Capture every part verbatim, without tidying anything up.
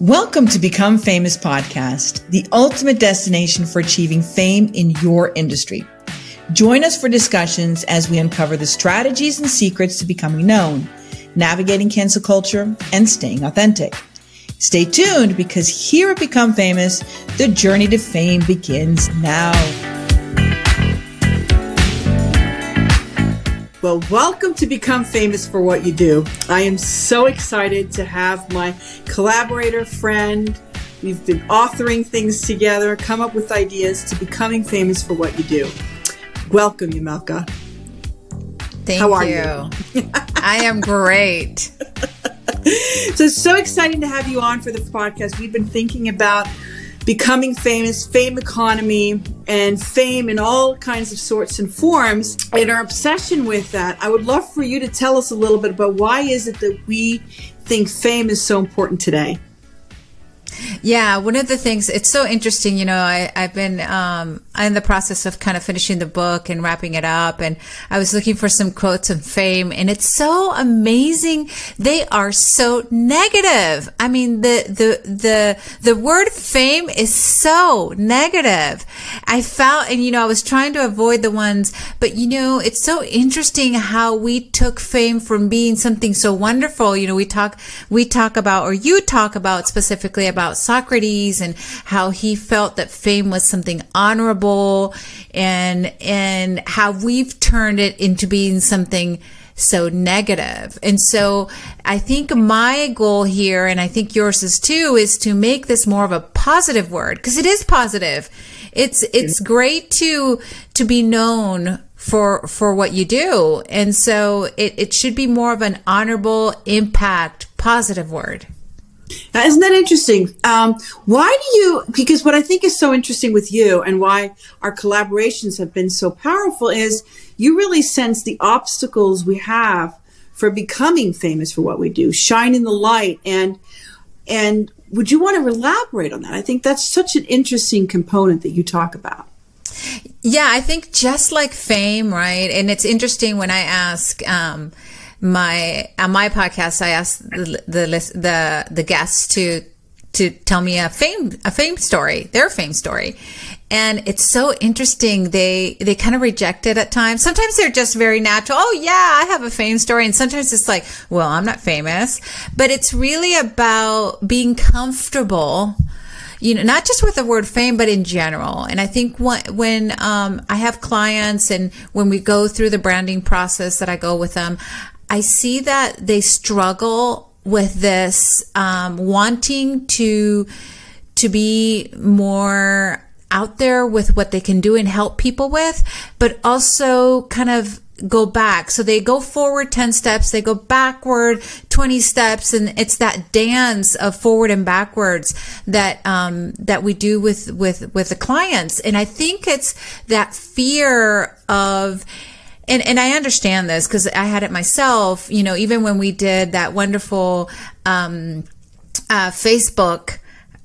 Welcome to Become Famous podcast, the ultimate destination for achieving fame in your industry. Join us for discussions as we uncover the strategies and secrets to becoming known, navigating cancel culture, and staying authentic. Stay tuned because here at Become Famous, the journey to fame begins now. Well, welcome to Become Famous for What You Do. I am so excited to have my collaborator, friend. We've been authoring things together, come up with ideas to becoming famous for what you do. Welcome, Yamilca. Thank How are you? you? I am great. So, so exciting to have you on for the podcast. We've been thinking about becoming famous, fame economy, and fame in all kinds of sorts and forms, and our obsession with that. I would love for you to tell us a little bit about why is it that we think fame is so important today? Yeah, one of the things, it's so interesting, you know, I, I've been um, in the process of kind of finishing the book and wrapping it up, and I was looking for some quotes on fame, and it's so amazing. They are so negative. I mean, the, the, the, the word fame is so negative. I felt, and you know, I was trying to avoid the ones, but you know, it's so interesting how we took fame from being something so wonderful. You know, we talk, we talk about, or you talk about specifically about Socrates and how he felt that fame was something honorable, and and how we've turned it into being something so negative. And so I think my goal here, and I think yours is too, is to make this more of a positive word, because it is positive. It's it's great to to be known for for what you do. And so it, it should be more of an honorable impact, positive word. Now, isn't that interesting? Um, why do you, because what I think is so interesting with you and why our collaborations have been so powerful is you really sense the obstacles we have for becoming famous for what we do, shining the light. And, and would you want to elaborate on that? I think that's such an interesting component that you talk about. Yeah, I think just like fame, right? And it's interesting when I ask, um, my on my podcast I asked the the the, the guests to to tell me a fame a fame story, their fame story, and it's so interesting. They they kind of reject it at times. Sometimes they're just very natural. Oh yeah, I have a fame story, and sometimes it's like, well, I'm not famous, but it's really about being comfortable. You know, not just with the word fame, but in general. And I think when um, I have clients and when we go through the branding process that I go with them, I see that they struggle with this um, wanting to to be more out there with what they can do and help people with, but also kind of go back. So they go forward ten steps, they go backward twenty steps, and it's that dance of forward and backwards that um, that we do with with with the clients. And I think it's that fear of, and and I understand this because I had it myself. You know, even when we did that wonderful um, uh, Facebook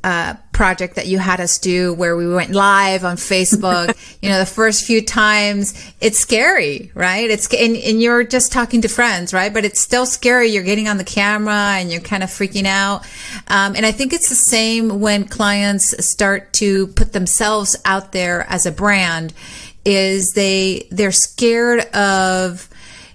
Uh, project that you had us do where we went live on Facebook, you know, the first few times it's scary, right? It's, and, and you're just talking to friends, right? But it's still scary. You're getting on the camera and you're kind of freaking out. Um, and I think it's the same when clients start to put themselves out there as a brand, is they, they're scared of,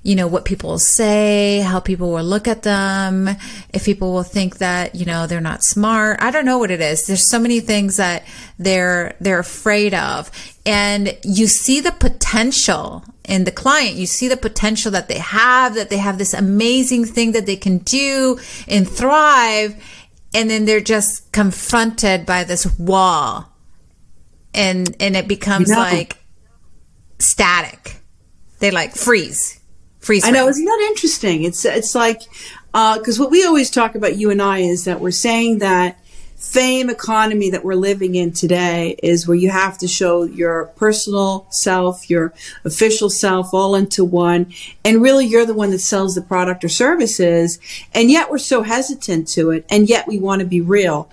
you know, what people will say, how people will look at them, if people will think that, you know, they're not smart. I don't know what it is. There's so many things that they're they're afraid of. And you see the potential in the client. You see the potential that they have, that they have this amazing thing that they can do and thrive. And then they're just confronted by this wall. And and it becomes, you know, like static. They like freeze. Freeze I know, isn't that interesting? It's it's like, because uh, what we always talk about, you and I, is that we're saying that fame economy that we're living in today is where you have to show your personal self, your official self, all into one, and really you're the one that sells the product or services, and yet we're so hesitant to it, and yet we want to be real.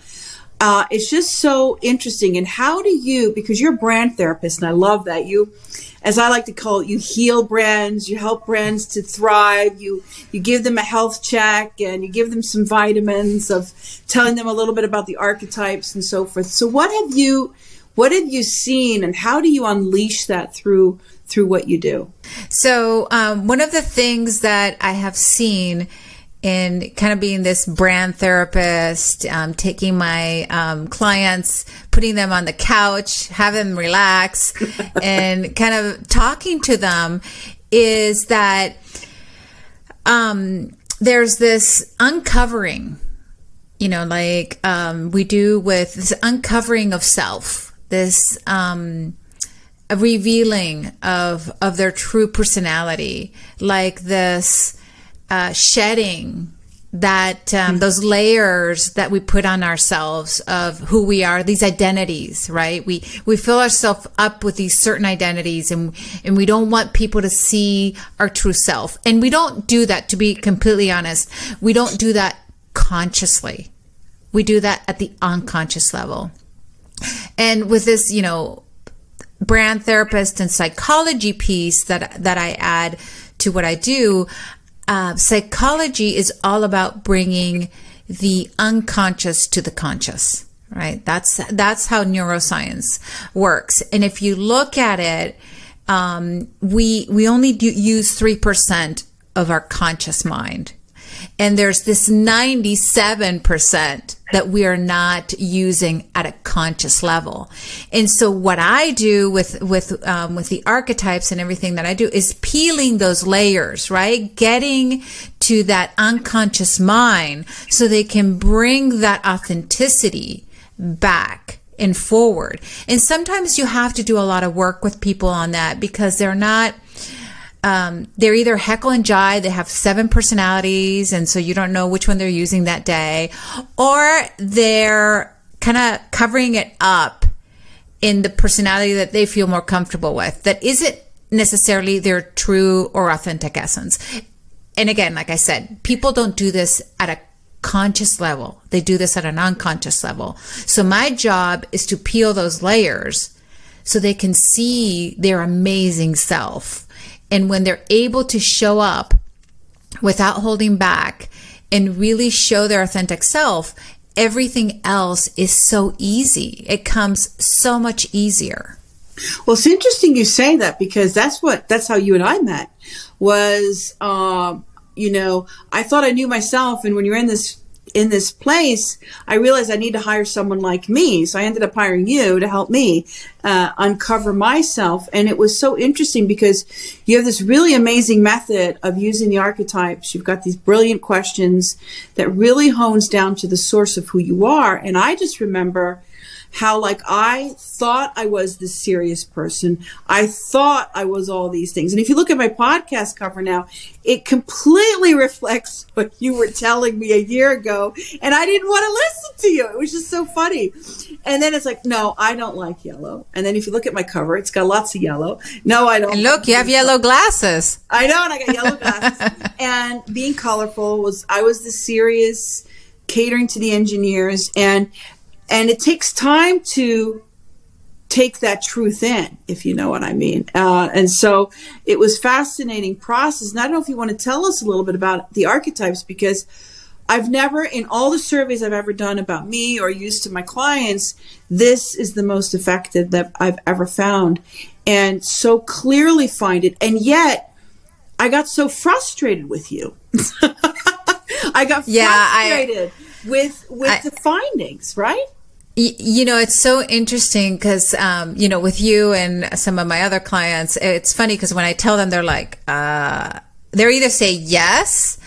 Uh, it's just so interesting. And how do you, because you're a brand therapist, and I love that you, as I like to call it, you heal brands, you help brands to thrive, you, you give them a health check, and you give them some vitamins of telling them a little bit about the archetypes and so forth. So what have you, what have you seen, and how do you unleash that through, through what you do? So um, one of the things that I have seen in kind of being this brand therapist, um, taking my um, clients, putting them on the couch, have them relax, and kind of talking to them, is that um, there's this uncovering, you know, like um, we do with this uncovering of self, this um, a revealing of of their true personality, like this. Uh, shedding that um, those layers that we put on ourselves of who we are, these identities, right? We we fill ourselves up with these certain identities, and and we don't want people to see our true self. And we don't do that, to be completely honest. We don't do that consciously. We do that at the unconscious level. And with this, you know, brand therapist and psychology piece that that I add to what I do. Uh, psychology is all about bringing the unconscious to the conscious, right? That's that's how neuroscience works. And if you look at it, um, we we only do use three percent of our conscious mind. And there's this ninety-seven percent that we are not using at a conscious level. And so what I do with, with, um, with the archetypes and everything that I do is peeling those layers, right? Getting to that unconscious mind so they can bring that authenticity back and forward. And sometimes you have to do a lot of work with people on that, because they're not, Um, they're either heckle and jive, they have seven personalities, and so you don't know which one they're using that day, or they're kind of covering it up in the personality that they feel more comfortable with, that isn't necessarily their true or authentic essence. And again, like I said, people don't do this at a conscious level. They do this at an unconscious level. So my job is to peel those layers so they can see their amazing self. And when they're able to show up without holding back and really show their authentic self, everything else is so easy. It comes so much easier. Well, it's interesting you say that, because that's what, that's how you and I met, was, um, you know, I thought I knew myself. And when you're in this, in this place, I realized I need to hire someone like me. So I ended up hiring you to help me uh, uncover myself. And it was so interesting, because you have this really amazing method of using the archetypes. You've got these brilliant questions that really hones down to the source of who you are. And I just remember how, like, I thought I was this serious person. I thought I was all these things. And if you look at my podcast cover now, it completely reflects what you were telling me a year ago. And I didn't want to listen to you. It was just so funny. And then it's like, no, I don't like yellow. And then if you look at my cover, it's got lots of yellow. No, I don't. And look, like you have yellow glasses. I know, and I got yellow glasses. And being colorful was, I was the serious, catering to the engineers. And And it takes time to take that truth in, if you know what I mean. Uh, and so it was a fascinating process. And I don't know if you want to tell us a little bit about the archetypes, because I've never, in all the surveys I've ever done about me or used to my clients, this is the most effective that I've ever found, and so clearly find it. And yet I got so frustrated with you. I got yeah, frustrated. I with with I, the findings, right? You know, it's so interesting, because um you know, with you and some of my other clients, it's funny, because when I tell them, they're like, uh they're either say yes,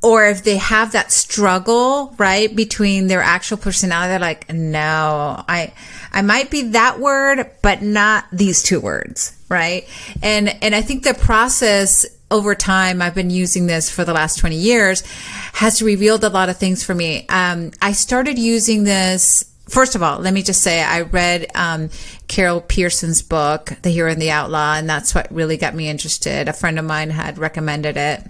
or if they have that struggle, right, between their actual personality, they're like, no, I I might be that word, but not these two words, right? And and I think the process over time, I've been using this for the last twenty years, has revealed a lot of things for me. Um, I started using this, first of all, let me just say, I read um, Carol Pearson's book, The Hero and the Outlaw, and that's what really got me interested. A friend of mine had recommended it.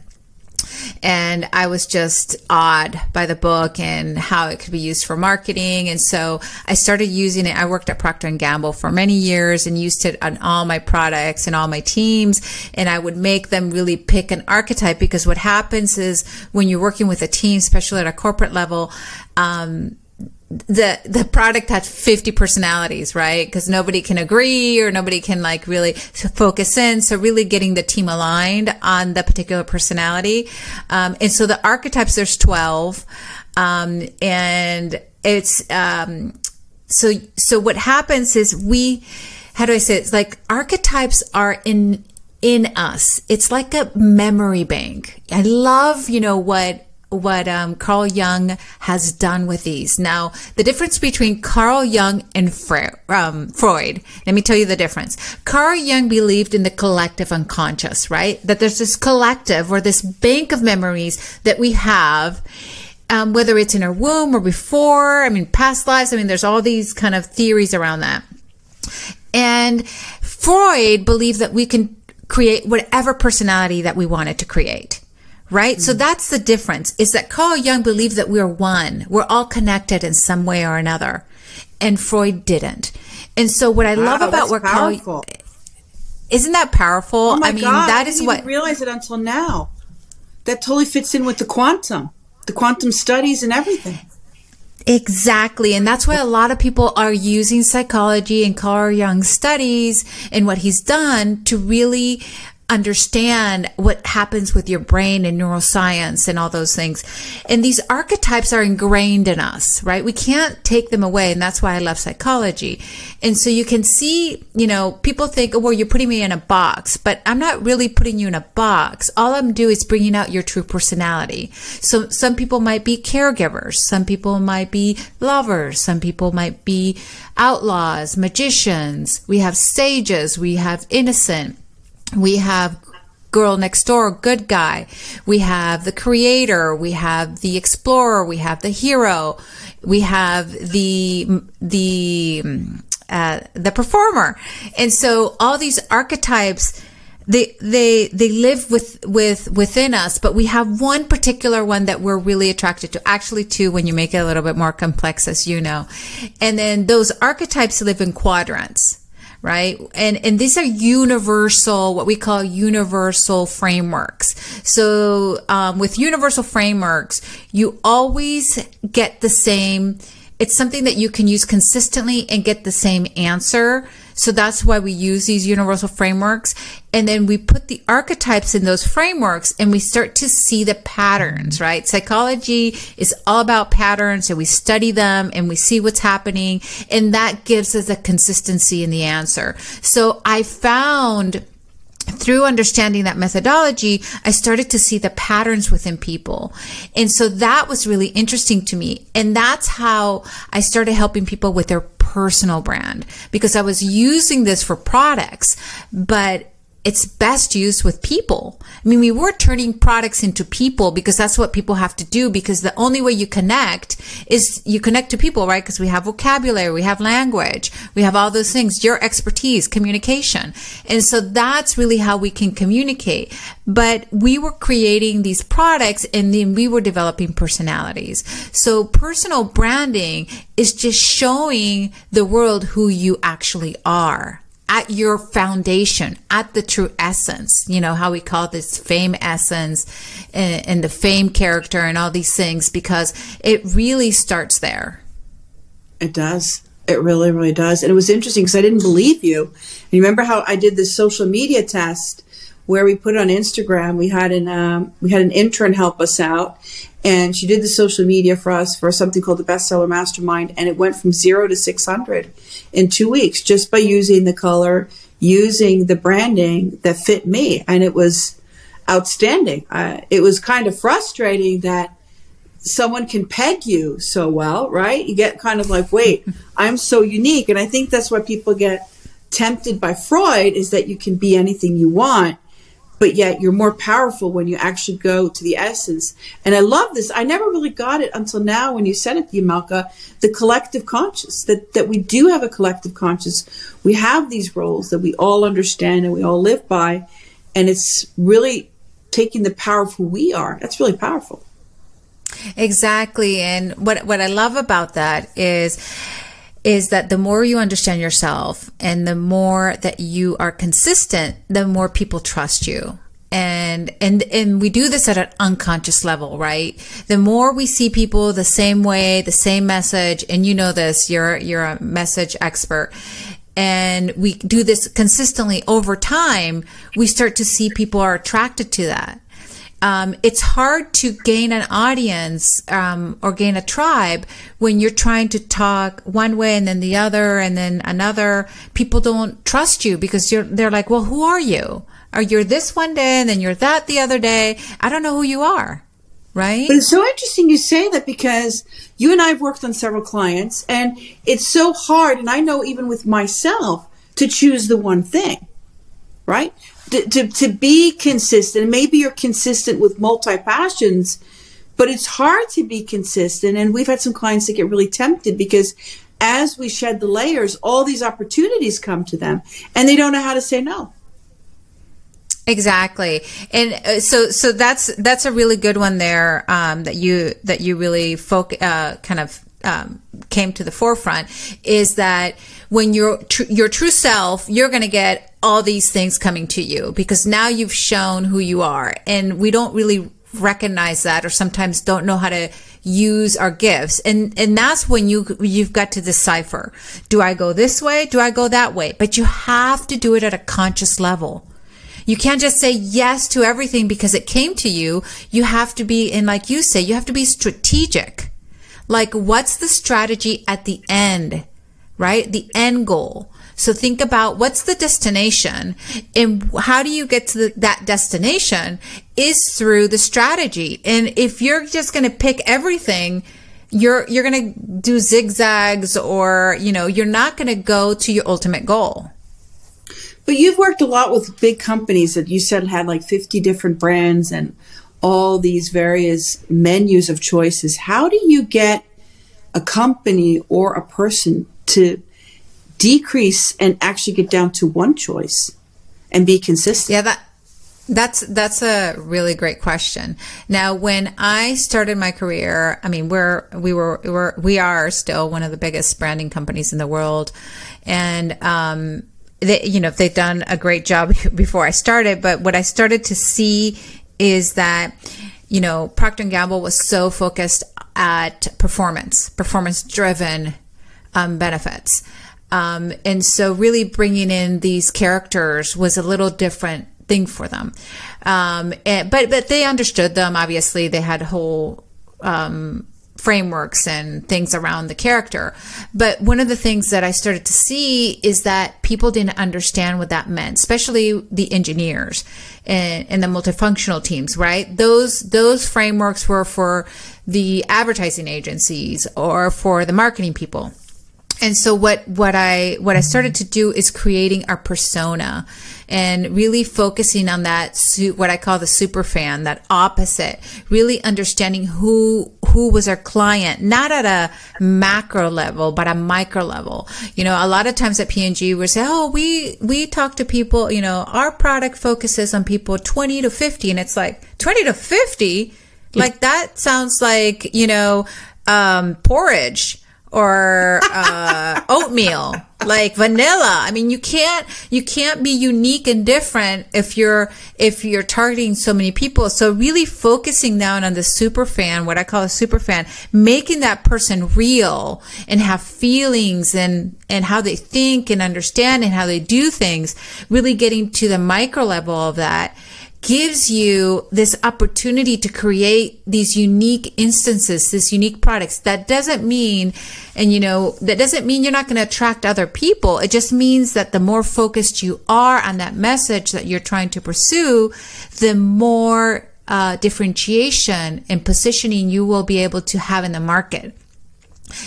and I was just awed by the book and how it could be used for marketing. And so I started using it. I worked at Procter and Gamble for many years and used it on all my products and all my teams, and I would make them really pick an archetype, because what happens is when you're working with a team, especially at a corporate level, um, the the product had fifty personalities, right? Because nobody can agree or nobody can like really focus in. So really getting the team aligned on the particular personality. Um, and so the archetypes, there's twelve. Um, and it's, um, so, so what happens is we, how do I say it? It's like archetypes are in, in us. It's like a memory bank. I love, you know, what, what um, Carl Jung has done with these. Now, the difference between Carl Jung and Fre um, Freud, let me tell you the difference. Carl Jung believed in the collective unconscious, right? That there's this collective or this bank of memories that we have, um, whether it's in our womb or before, I mean, past lives. I mean, there's all these kind of theories around that. And Freud believed that we can create whatever personality that we wanted to create. Right? Mm-hmm. So that's the difference, is that Carl Jung believed that we're one. We're all connected in some way or another. And Freud didn't. And so what I love wow, about what powerful. Carl isn't that powerful? Oh my I mean, God, that I is didn't what even realize it until now. That totally fits in with the quantum, the quantum studies and everything. Exactly. And that's why a lot of people are using psychology and Carl Jung's studies and what he's done to really understand what happens with your brain and neuroscience and all those things. And these archetypes are ingrained in us, right? We can't take them away. And that's why I love psychology. And so you can see, you know, people think, oh, well, you're putting me in a box, but I'm not really putting you in a box. All I'm doing is bringing out your true personality. So some people might be caregivers. Some people might be lovers. Some people might be outlaws, magicians. We have sages. We have innocent. We have girl next door, good guy. We have the creator. We have the explorer. We have the hero. We have the the uh, the performer. And so all these archetypes, they they they live with with within us. But we have one particular one that we're really attracted to. Actually, two when you make it a little bit more complex, as you know. And then those archetypes live in quadrants. Right? And, and these are universal, what we call universal frameworks. So, um, with universal frameworks, you always get the same, it's something that you can use consistently and get the same answer. So that's why we use these universal frameworks. And then we put the archetypes in those frameworks and we start to see the patterns, right? Psychology is all about patterns, and we study them and we see what's happening. And that gives us a consistency in the answer. So I found through understanding that methodology, I started to see the patterns within people. And so that was really interesting to me. And that's how I started helping people with their personal brand, because I was using this for products, but it's best used with people. I mean, we were turning products into people, because that's what people have to do, because the only way you connect is you connect to people, right? Because we have vocabulary, we have language, we have all those things, your expertise, communication. And so that's really how we can communicate. But we were creating these products, and then we were developing personalities. So personal branding is just showing the world who you actually are. At your foundation, at the true essence, you know, how we call this fame essence and, and the fame character and all these things, because it really starts there. It does. It really, really does. And it was interesting because I didn't believe you. And you remember how I did this social media test where we put it on Instagram. We had an um, we had an intern help us out, and she did the social media for us for something called the Bestseller Mastermind, and it went from zero to six hundred in two weeks just by using the color, using the branding that fit me, and it was outstanding. Uh, it was kind of frustrating that someone can peg you so well, right? You get kind of like, wait, I'm so unique, and I think that's why people get tempted by Freud, is that you can be anything you want. But yet you're more powerful when you actually go to the essence. And I love this. I never really got it until now when you said it, Yamilka, the collective conscious, that, that we do have a collective conscious. We have these roles that we all understand and we all live by. And it's really taking the power of who we are. That's really powerful. Exactly. And what what I love about that is is that the more you understand yourself and the more that you are consistent, the more people trust you. And, and, and we do this at an unconscious level, right? The more we see people the same way, the same message, and you know this, you're, you're a message expert. And we do this consistently over time, we start to see people are attracted to that. Um, it's hard to gain an audience um, or gain a tribe when you're trying to talk one way and then the other and then another. People don't trust you because you're, they're like, well, who are you? Or you're this one day and then you're that the other day. I don't know who you are, right? But it's so interesting you say that because you and I have worked on several clients and it's so hard, and I know even with myself, to choose the one thing, right? To, to, to be consistent. Maybe you're consistent with multi-passions, but it's hard to be consistent. And we've had some clients that get really tempted because as we shed the layers, all these opportunities come to them and they don't know how to say no. Exactly. And so, so that's, that's a really good one there, um, that you, that you really folk, uh, kind of, um, came to the forefront, is that when you're tr your true self, you're going to get all these things coming to you because now you've shown who you are, and we don't really recognize that, or sometimes don't know how to use our gifts. And, and that's when you, you've got to decipher, do I go this way? Do I go that way? But you have to do it at a conscious level. You can't just say yes to everything because it came to you. You have to be, and like you say, you have to be strategic. Like, what's the strategy at the end, right? The end goal. So think about what's the destination, and how do you get to the, that destination is through the strategy. And if you're just going to pick everything, you're, you're going to do zigzags, or, you know, you're not going to go to your ultimate goal. But you've worked a lot with big companies that you said had like fifty different brands and all these various menus of choices. How do you get a company or a person to decrease and actually get down to one choice and be consistent? Yeah, that that's that's a really great question. Now, when I started my career, I mean, we're we were we're we are still one of the biggest branding companies in the world, and um They, you know, they've done a great job before I started, but what I started to see is that, you know, Procter and Gamble was so focused at performance, performance-driven um, benefits. Um, and so really bringing in these characters was a little different thing for them. Um, and, but, but they understood them. Obviously, they had whole um, frameworks and things around the character. But one of the things that I started to see is that people didn't understand what that meant, especially the engineers and, and the multifunctional teams, right? Those, those frameworks were for the advertising agencies or for the marketing people. And so what, what I, what I started to do is creating our persona and really focusing on that, what I call the super fan, that opposite, really understanding who, who was our client, not at a macro level, but a micro level. You know, a lot of times at P and G, we say, oh, we, we talk to people, you know, our product focuses on people twenty to fifty. And it's like twenty to fifty, like that sounds like, you know, um, porridge. Or uh, oatmeal, like vanilla. I mean, you can't you can't be unique and different if you're if you're targeting so many people. So really focusing down on the super fan, what I call a super fan, making that person real and have feelings and and how they think and understand and how they do things. Really getting to the micro level of that gives you this opportunity to create these unique instances, these unique products. That doesn't mean, and you know, that doesn't mean you're not going to attract other people. It just means that the more focused you are on that message that you're trying to pursue, the more uh, differentiation and positioning you will be able to have in the market.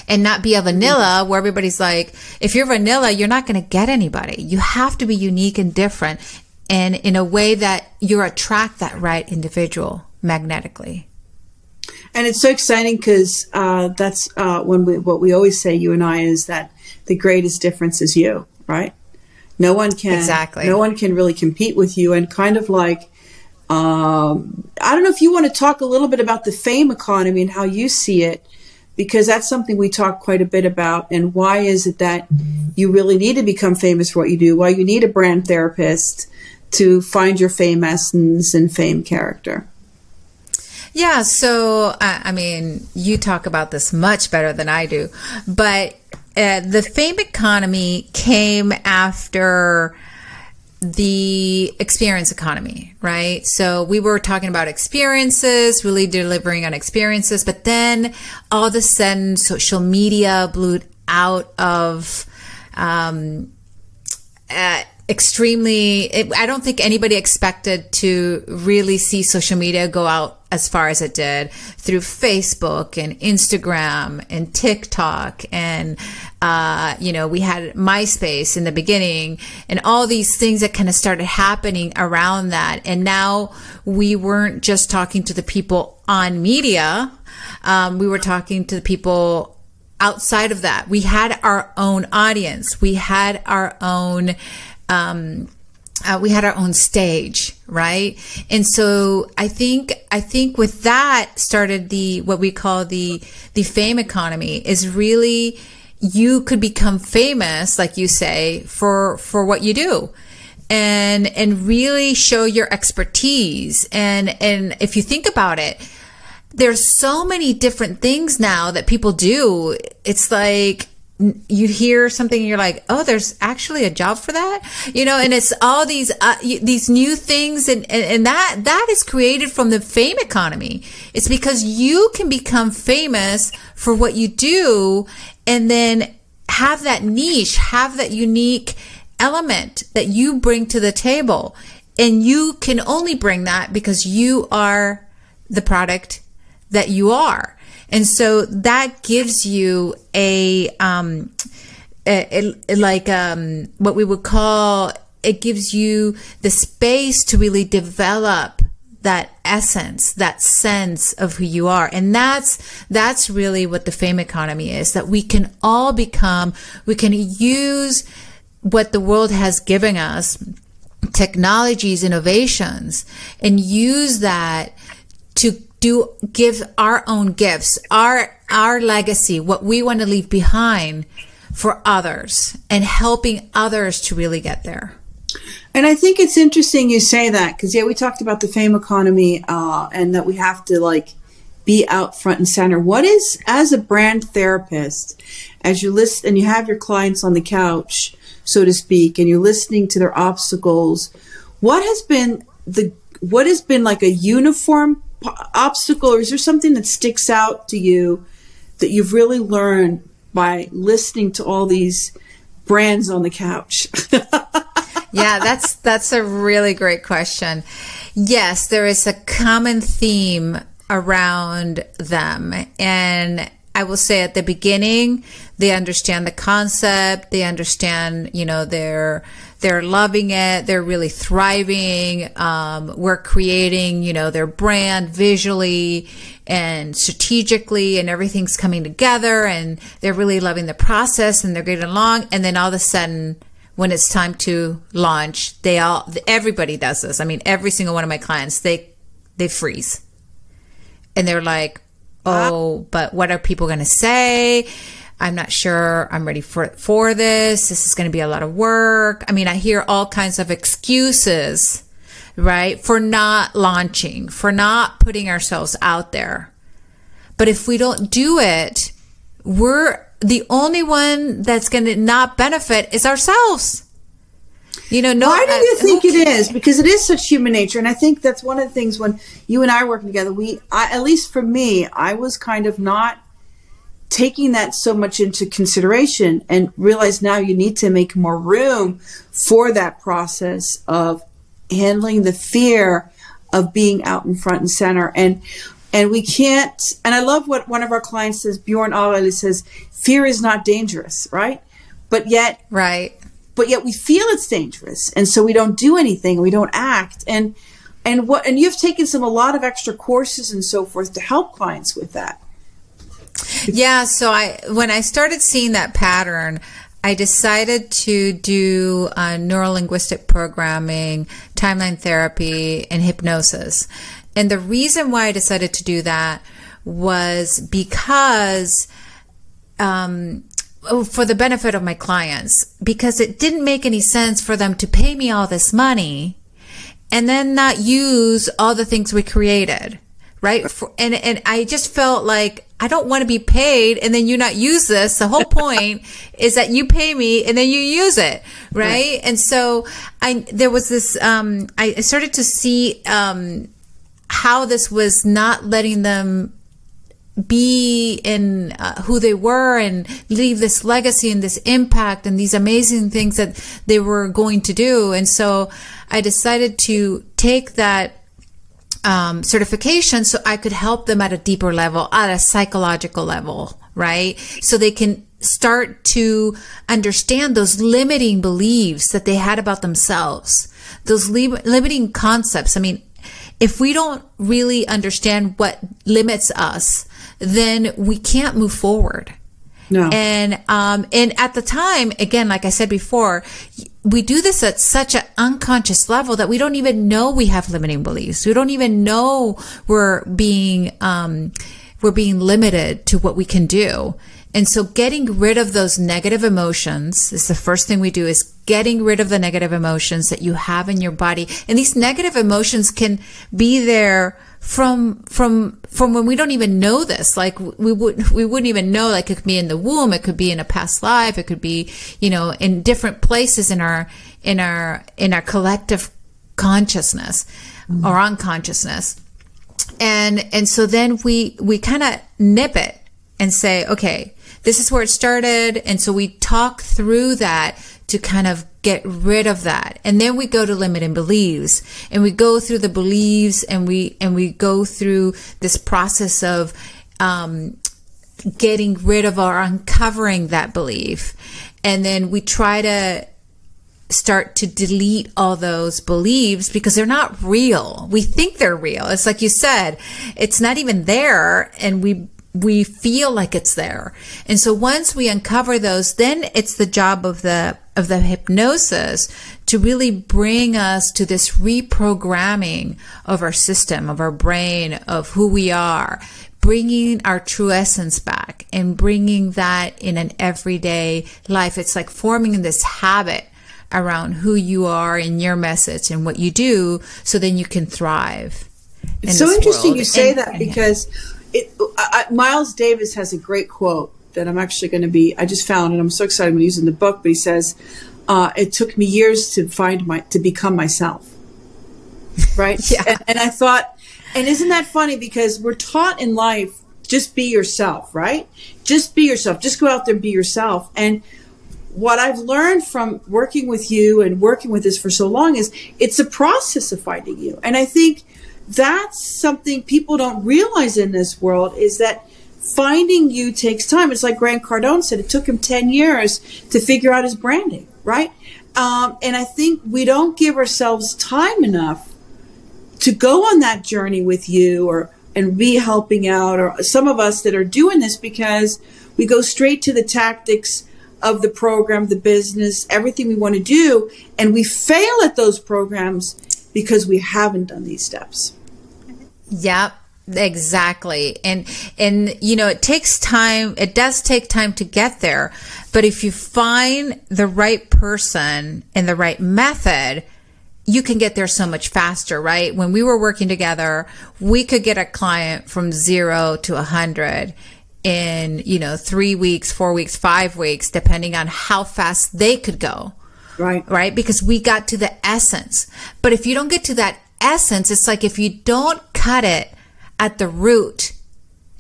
And not be a vanilla where everybody's like, if you're vanilla, you're not going to get anybody. You have to be unique and different, and in a way that you attract that right individual magnetically. And it's so exciting because uh, that's uh, when we, what we always say, you and I, is that the greatest difference is you, right? No one can, exactly. No one can really compete with you. And kind of like Um, I don't know if you want to talk a little bit about the fame economy and how you see it, because that's something we talk quite a bit about. And why is it that you really need to become famous for what you do? Why you need a brand therapist to find your fame essence and fame character? Yeah, so, I, I mean, you talk about this much better than I do, but uh, the fame economy came after the experience economy, right? So we were talking about experiences, really delivering on experiences, but then all of a sudden social media blew out of um, uh, extremely, it, I don't think anybody expected to really see social media go out as far as it did through Facebook and Instagram and TikTok. And, uh, you know, we had MySpace in the beginning and all these things that kind of started happening around that. And now we weren't just talking to the people on media. Um, we were talking to the people outside of that. We had our own audience. We had our own, um, Uh, we had our own stage, right? And so I think I think with that started the what we call the the fame economy. Is really you could become famous, like you say, for for what you do, and and really show your expertise. And and if you think about it, there's so many different things now that people do. It's like, you hear something and you're like, oh, there's actually a job for that, you know, and it's all these, uh, these new things. And, and, and that, that is created from the fame economy. It's because you can become famous for what you do and then have that niche, have that unique element that you bring to the table. And you can only bring that because you are the product that you are. And so that gives you a, um, a, a like um, what we would call, it gives you the space to really develop that essence, that sense of who you are. And that's, that's really what the fame economy is, that we can all become, we can use what the world has given us, technologies, innovations, and use that to do give our own gifts, our our legacy, what we want to leave behind for others, and helping others to really get there. And I think it's interesting you say that, because yeah, we talked about the fame economy uh, and that we have to like be out front and center. What is, as a brand therapist, as you listen and you have your clients on the couch, so to speak, and you're listening to their obstacles, what has been the what has been like a uniform obstacle, or is there something that sticks out to you that you've really learned by listening to all these brands on the couch? Yeah, that's that's a really great question. Yes, there is a common theme around them, and I will say at the beginning they understand the concept, they understand, you know, their They're loving it. They're really thriving. Um, we're creating, you know, their brand visually and strategically, and everything's coming together, and they're really loving the process, and they're getting along. And then all of a sudden, when it's time to launch, they all, everybody does this. I mean, every single one of my clients, they, they freeze, and they're like, oh, but what are people going to say? I'm not sure I'm ready for for this. This is going to be a lot of work. I mean, I hear all kinds of excuses, right? For not launching, for not putting ourselves out there. But if we don't do it, we're the only one that's going to not benefit is ourselves. You know, no, why do you think okay. it is? Because it is such human nature. And I think that's one of the things when you and I work together, we, I, at least for me, I was kind of not taking that so much into consideration, and realize now you need to make more room for that process of handling the fear of being out in front and center. And, and we can't, and I love what one of our clients says, Bjorn Alley says, fear is not dangerous. Right. But yet, right. But yet we feel it's dangerous. And so we don't do anything. We don't act. And, and what, and you've taken some, a lot of extra courses and so forth to help clients with that. Yeah, so I when I started seeing that pattern, I decided to do uh, neurolinguistic programming, timeline therapy, and hypnosis. And the reason why I decided to do that was because, um, for the benefit of my clients, because it didn't make any sense for them to pay me all this money and then not use all the things we created, right? For, and, and I just felt like, I don't want to be paid and then you not use this. The whole point is that you pay me and then you use it, right? Yeah. And so I, there was this, um, I started to see, um, how this was not letting them be in uh, who they were and leave this legacy and this impact and these amazing things that they were going to do. And so I decided to take that um, certification so I could help them at a deeper level, at a psychological level, right? So they can start to understand those limiting beliefs that they had about themselves, those li limiting concepts. I mean, if we don't really understand what limits us, then we can't move forward. No. And, um, and at the time, again, like I said before, we do this at such an unconscious level that we don't even know we have limiting beliefs. We don't even know we're being, um, we're being limited to what we can do. And so getting rid of those negative emotions is the first thing we do, is getting rid of the negative emotions that you have in your body. And these negative emotions can be there from, from, from when we don't even know this. Like we would, we wouldn't even know, like it could be in the womb. It could be in a past life. It could be, you know, in different places in our, in our, in our collective consciousness mm-hmm. or unconsciousness. And, and so then we, we kind of nip it and say, okay, this is where it started. And so we talk through that to kind of get rid of that. And then we go to limiting beliefs, and we go through the beliefs, and we, and we go through this process of, um, getting rid of or uncovering that belief. And then we try to start to delete all those beliefs because they're not real. We think they're real. It's like you said, it's not even there. And we, we feel like it's there. And so once we uncover those, then it's the job of the, of the hypnosis to really bring us to this reprogramming of our system, of our brain, of who we are, bringing our true essence back and bringing that in an everyday life. It's like forming this habit around who you are and your message and what you do, so then you can thrive. It's so interesting you say that, because It, I, Miles Davis has a great quote that I'm actually going to be, I just found, and I'm so excited I'm going to use it in the book, but he says, uh, it took me years to find my, to become myself. Right. Yeah. And, and I thought, and isn't that funny, because we're taught in life, just be yourself, right? Just be yourself. Just go out there and be yourself. And what I've learned from working with you and working with this for so long is it's a process of finding you. And I think that's something people don't realize in this world, is that finding you takes time. It's like Grant Cardone said, it took him ten years to figure out his branding, right? Um, and I think we don't give ourselves time enough to go on that journey with you, or and be helping out, or some of us that are doing this, because we go straight to the tactics of the program, the business, everything we want to do, and we fail at those programs because we haven't done these steps. Yep, exactly. And, and, you know, it takes time. It does take time to get there. But if you find the right person and the right method, you can get there so much faster, right? When we were working together, we could get a client from zero to a hundred in, you know, three weeks, four weeks, five weeks, depending on how fast they could go. Right. Right. Because we got to the essence. But if you don't get to that essence, it's like if you don't cut it at the root,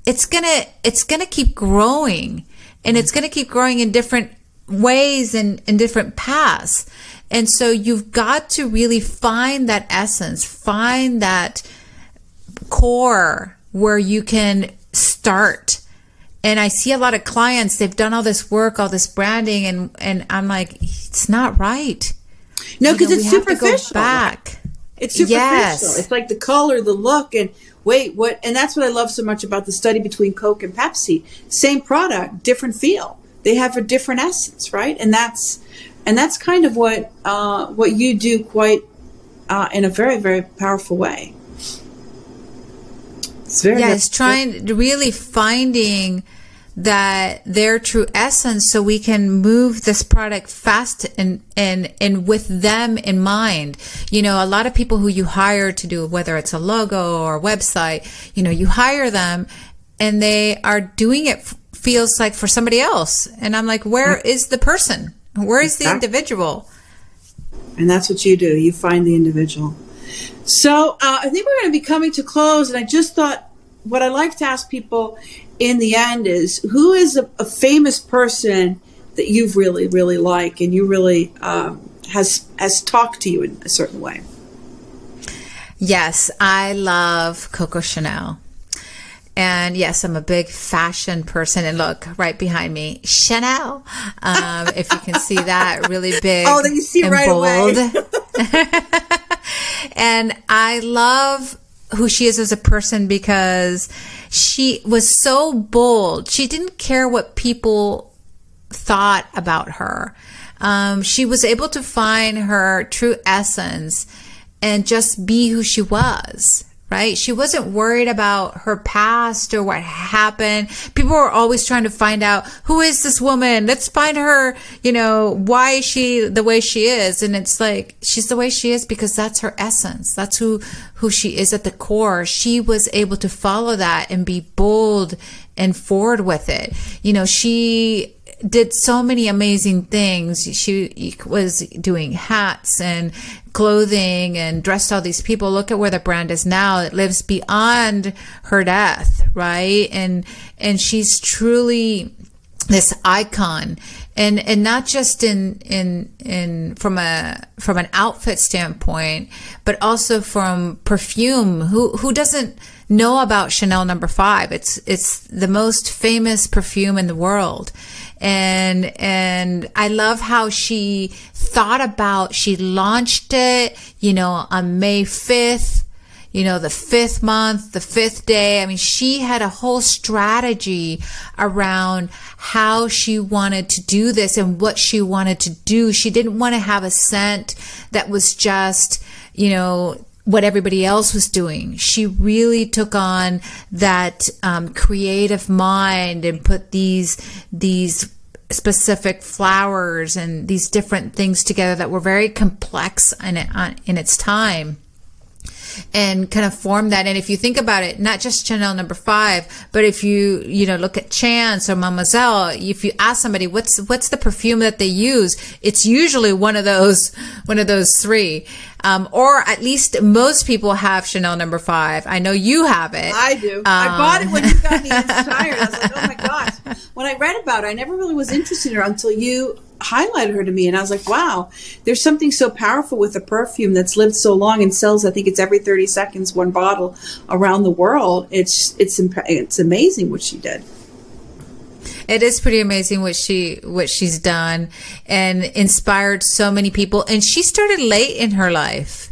it's gonna, it's gonna keep growing, and it's gonna keep growing in different ways and in different paths. And so you've got to really find that essence, find that core where you can start. And I see a lot of clients, they've done all this work, all this branding, and, and I'm like, it's not right. No, because it's superficial. Back. It's superficial. Yes. It's like the color, the look, and wait, what? And that's what I love so much about the study between Coke and Pepsi. Same product, different feel, they have a different essence, right? And that's and that's kind of what uh, what you do quite uh, in a very, very powerful way. It's very yeah, it's trying really finding that their true essence, so we can move this product fast and and and with them in mind. You know, a lot of people who you hire to do, whether it's a logo or a website, you know, you hire them and they are doing it feels like for somebody else, and I'm like, where is the person? Where is the individual? And that's what you do. You find the individual. So uh, I think we're going to be coming to close, and I just thought what I like to ask people in the end is, who is a, a famous person that you've really, really like, and you really um, has has talked to you in a certain way? Yes, I love Coco Chanel. And yes, I'm a big fashion person. And look, right behind me, Chanel. Um, if you can see that, really big. Oh, then you see and right bold. Away. And I love who she is as a person, because she was so bold. She didn't care what people thought about her. Um, she was able to find her true essence and just be who she was, right? She wasn't worried about her past or what happened. People were always trying to find out, who is this woman? Let's find her, you know, why is she the way she is? And it's like, she's the way she is because that's her essence. That's who who she is at the core. She was able to follow that and be bold and forward with it. You know, she did so many amazing things. She was doing hats and clothing and dressed all these people. Look at where the brand is now. It lives beyond her death, right? And and she's truly this icon. And and not just in in in from a from an outfit standpoint, but also from perfume. Who who doesn't know about Chanel number five? It's it's the most famous perfume in the world. And and I love how she thought about, she launched it, you know, on May fifth, you know, the fifth month, the fifth day. I mean, she had a whole strategy around how she wanted to do this and what she wanted to do. She didn't want to have a scent that was just, you know, what everybody else was doing. She really took on that um, creative mind and put these these specific flowers and these different things together that were very complex in, in its time, and kind of form that. And if you think about it, not just Chanel number five, but if you, you know, look at Chance or Mademoiselle, if you ask somebody what's what's the perfume that they use, it's usually one of those one of those three, um, or at least most people have Chanel number five. I know you have it. I do. Um, I bought it when you got me inspired. I was like, oh my gosh! When I read about it, I never really was interested in her until you highlighted her to me, and I was like, wow, there's something so powerful with a perfume that's lived so long and sells, I think it's every thirty seconds one bottle around the world. It's it's it's amazing what she did. It is pretty amazing what she what she's done, and inspired so many people. And she started late in her life,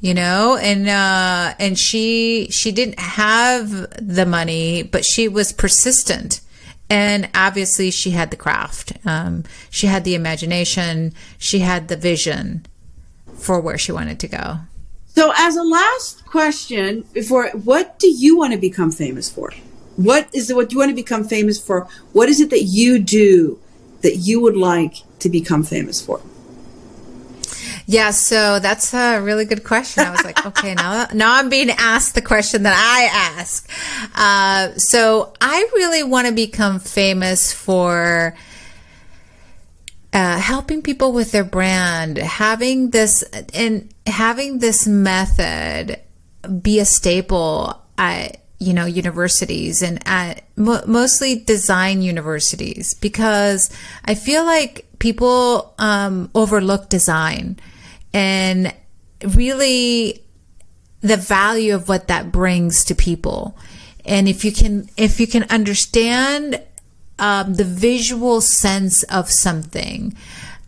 you know, and uh and she she didn't have the money, but she was persistent. And obviously she had the craft, um, she had the imagination, she had the vision for where she wanted to go. So as a last question, before, what do you want to become famous for? What is it, what you want to become famous for? What is it that you do that you would like to become famous for? Yeah, so that's a really good question. I was like, okay, now, now I'm being asked the question that I ask. Uh, so I really want to become famous for uh, helping people with their brand, having this and having this method be a staple at, you know, universities, and at mo mostly design universities, because I feel like people um, overlook design. And really the value of what that brings to people. And if you can, if you can understand um, the visual sense of something,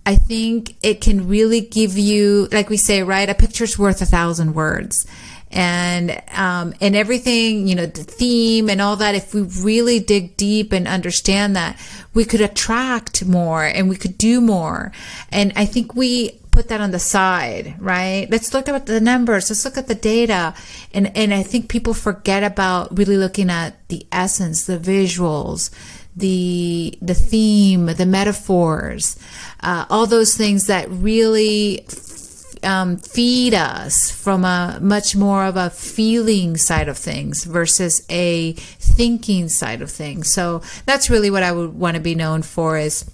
I think it can really give you, like we say, right, a picture's worth a thousand words. and um, and everything, you know, the theme and all that, if we really dig deep and understand that, we could attract more and we could do more. And I think we put that on the side, right? Let's look at the numbers, let's look at the data. And, and I think people forget about really looking at the essence, the visuals, the the theme, the metaphors, uh, all those things that really um, feed us from a much more of a feeling side of things versus a thinking side of things. So that's really what I would want to be known for, is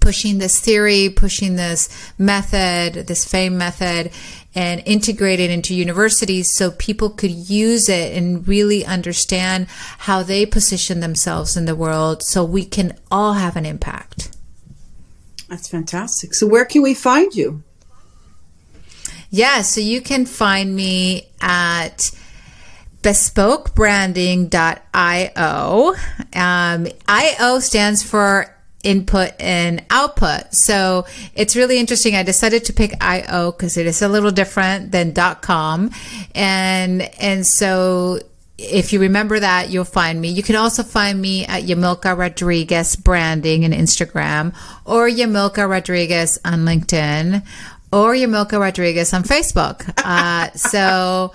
pushing this theory, pushing this method, this FAME method, and integrate it into universities so people could use it and really understand how they position themselves in the world, so we can all have an impact. That's fantastic. So where can we find you? Yeah, so you can find me at Bespoke Branding dot I O. Um, I O stands for input and output. So it's really interesting. I decided to pick I O because it is a little different than .com. And, and so if you remember that, you'll find me. You can also find me at Yamilca Rodriguez Branding on Instagram, or Yamilca Rodriguez on LinkedIn, or Yamilca Rodriguez on Facebook. Uh, so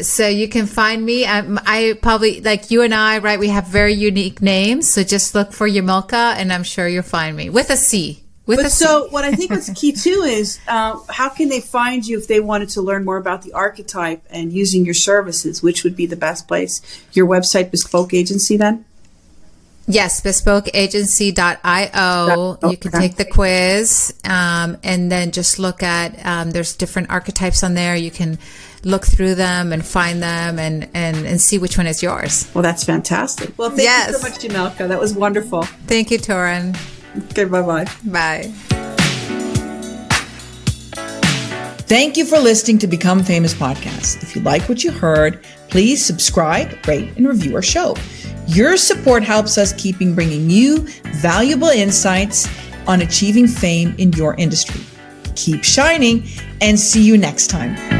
So you can find me. I, I probably, like you and I, right, we have very unique names. So just look for Yamilca and I'm sure you'll find me with a C. With but a so C. What I think what's key too is uh, how can they find you if they wanted to learn more about the archetype and using your services, which would be the best place? Your website, Bespoke Agency then? Yes, bespoke agency dot I O. Okay. You can take the quiz um, and then just look at, um, there's different archetypes on there. You can look through them and find them and, and, and see which one is yours. Well, that's fantastic. Well, thank yes. you so much, Yamilca. That was wonderful. Thank you, Torin. Okay, bye-bye. Bye. Thank you for listening to Become Famous Podcast. If you like what you heard, please subscribe, rate, and review our show. Your support helps us keeping bringing you valuable insights on achieving fame in your industry. Keep shining and see you next time.